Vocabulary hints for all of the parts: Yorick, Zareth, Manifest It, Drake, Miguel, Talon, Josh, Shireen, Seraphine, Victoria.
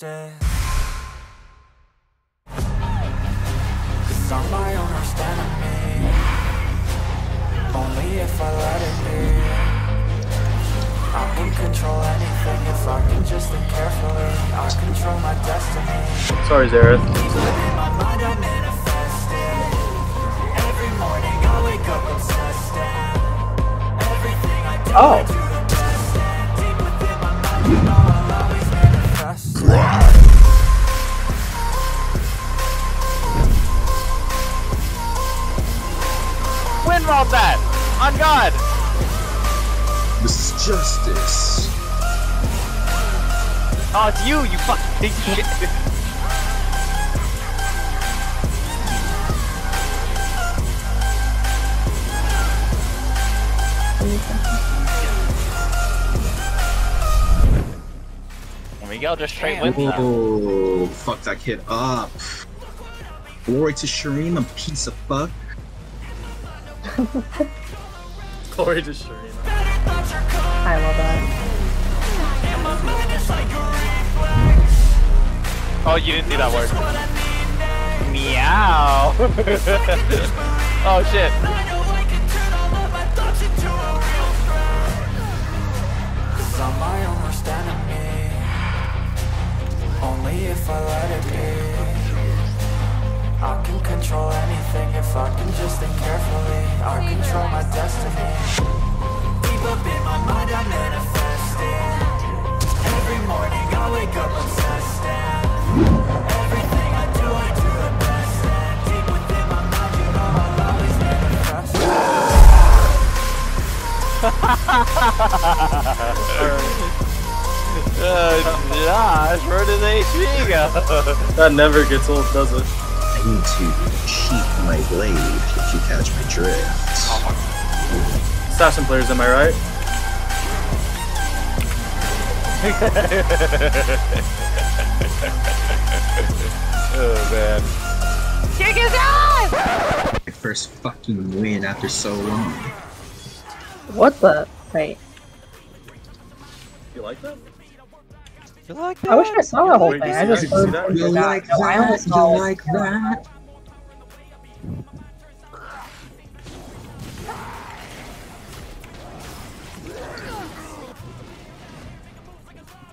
monster. Cause I'm my own worst enemy. Only if I let it be. I can control anything if I can just think carefully. I control my destiny. Sorry, Zareth. In my mind I manifest it. Every morning I wake up obsessed. Everything I do, I do the best. Deep within my mind you know I'll always manifest it. Win rolled that! On God! This is justice. Oh, it's you, you fucking idiot! And Miguel just straight wins now. Oh, fuck that kid up. Glory to Shireen, a piece of fuck. Glory to Shireen. I love that. Oh, you didn't see that word. Meow. Oh shit. I'm my own worst enemy. Only if I let it be. I can control anything if I can just think carefully. I control my destiny. Deep up in my mind I manifest it. Every morning I wake up obsessed. Everything I do the best. Deep within my mind you know I'll always manifest it. Josh, where did they go? That never gets old, does it? I need to cheat my blade if you catch my drift. Assassin players, am I right? Oh man. Kick his ass! My first fucking win after so long. What the? Wait. You like that? Like I wish I saw the whole thing. I just heard that. You like that?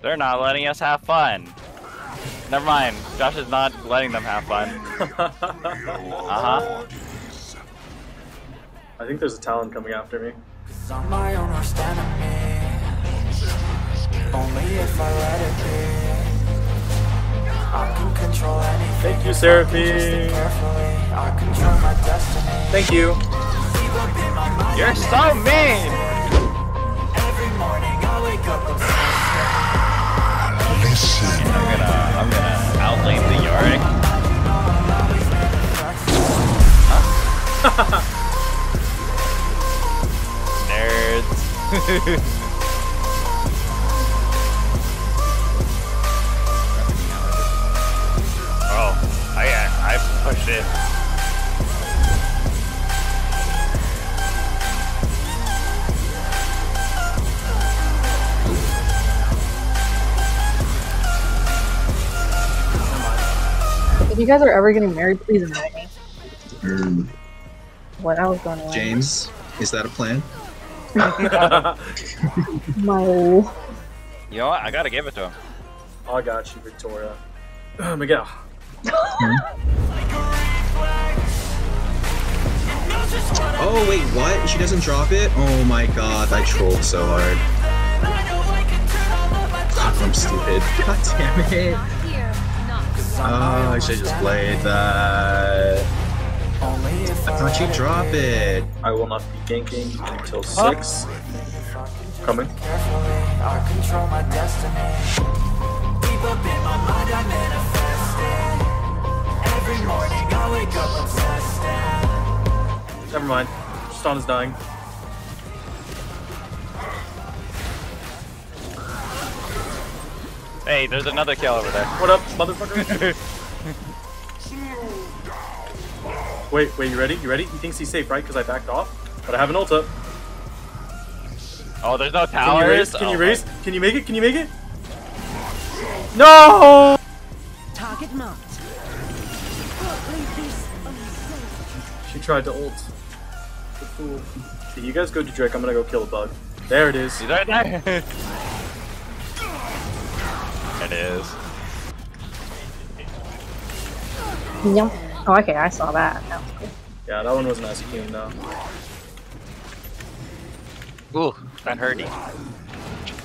They're not letting us have fun. Never mind. Josh is not letting them have fun. I think there's a Talon coming after me. I'm my own worst enemy. Only if I let it be. I can control anything. Thank you, Seraphine. I control my destiny. Thank you. You're so mean. Every morning I wake up obsessed. Listen. I'm gonna outlane the Yorick. Nerds. Push it. If you guys are ever getting married, please invite me. What I was going to. James, is that a plan? No. You know what? I gotta give it to him. I got you, Victoria. Miguel. Oh wait, what? She doesn't drop it? Oh my god, I trolled so hard. God, I'm stupid. God damn it. Oh, I should just played that. I thought you drop it. I will not be ganking until 6. Coming. I control my destiny. Deep up in my mind I manifest it. Every morning I wake up obsessed. Never mind. Stun is dying. Hey, there's another kill over there. What up, motherfucker? Wait, you ready? You ready? He thinks he's safe, right? Because I backed off. But I have an ult up. Oh, there's no towers. Can you raise? Can you raise? Can you make it? Can you make it? No! Target marked. She tried to ult. The fool. Okay, you guys go to Drake. I'm gonna go kill a bug. There it is. Did I die? It is. Yep. Oh, okay. I saw that. That was cool. Yeah, that one was an icy clean though. Ooh, that hurty.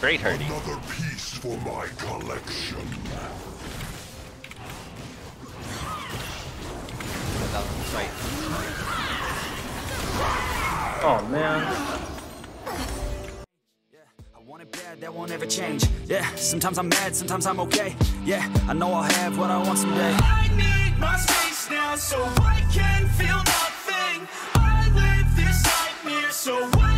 Great hurty. Another piece for my collection. Oh man. That won't ever change. Yeah, sometimes I'm mad, sometimes I'm okay. Yeah, I know I'll have what I want someday. I need my space now so I can feel nothing. I live this nightmare so